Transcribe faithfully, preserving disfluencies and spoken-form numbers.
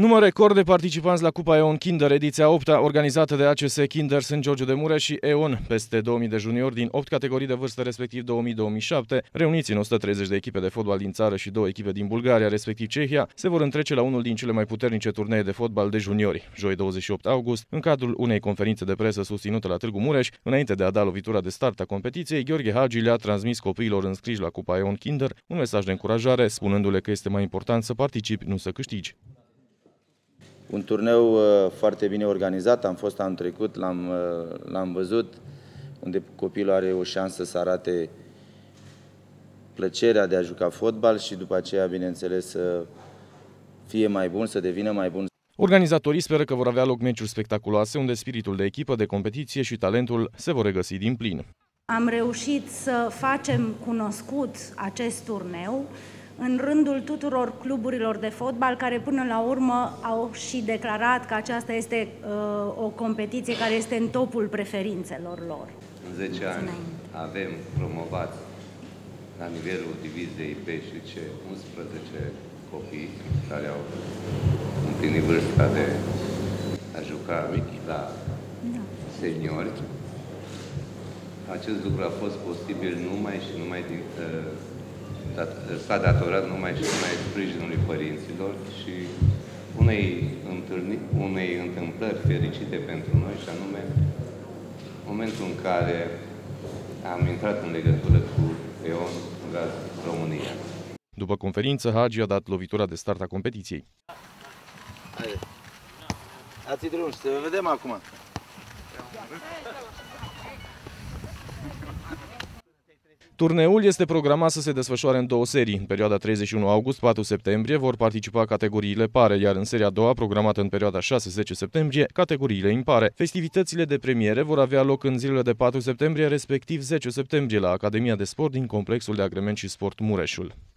Număr record de participanți la Cupa EON Kinder, ediția a opta, organizată de A C S Kinder sunt George de Mureș și EON, peste două mii de juniori din opt categorii de vârstă, respectiv două mii - două mii șapte, reuniți în o sută treizeci de echipe de fotbal din țară și două echipe din Bulgaria, respectiv Cehia, se vor întrece la unul din cele mai puternice turnee de fotbal de juniori, joi douăzeci și opt august, în cadrul unei conferințe de presă susținută la Târgu Mureș. Înainte de a da lovitura de start a competiției, Gheorghe Hagi le-a transmis copiilor înscriși la Cupa EON Kinder un mesaj de încurajare, spunându-le că este mai important să participi, nu să câștigi. Un turneu foarte bine organizat, am fost anul trecut, l-am văzut, unde copilul are o șansă să arate plăcerea de a juca fotbal și după aceea, bineînțeles, să fie mai bun, să devină mai bun. Organizatorii speră că vor avea loc meciuri spectaculoase, unde spiritul de echipă, de competiție și talentul se vor regăsi din plin. Am reușit să facem cunoscut acest turneu în rândul tuturor cluburilor de fotbal, care până la urmă au și declarat că aceasta este uh, o competiție care este în topul preferințelor lor. În zece ani avem promovat la nivelul diviziei B și C unsprezece copii care au împlinit vârsta de a juca la da. seniori. Acest lucru a fost posibil numai și numai din... Uh, s-a datorat numai și numai sprijinului părinților și unei, întâlni, unei întâmplări fericite pentru noi, și anume momentul în care am intrat în legătură cu EON, Gaz România. După conferință, Hagi a dat lovitura de start a competiției. Haide. Ați-i drum și să vă vedem acum. Turneul este programat să se desfășoare în două serii. În perioada treizeci și unu august - patru septembrie vor participa categoriile pare, iar în seria a doua, programată în perioada șase - zece septembrie, categoriile impare. Festivitățile de premiere vor avea loc în zilele de patru septembrie, respectiv zece septembrie, la Academia de Sport din Complexul de Agrement și Sport Mureșul.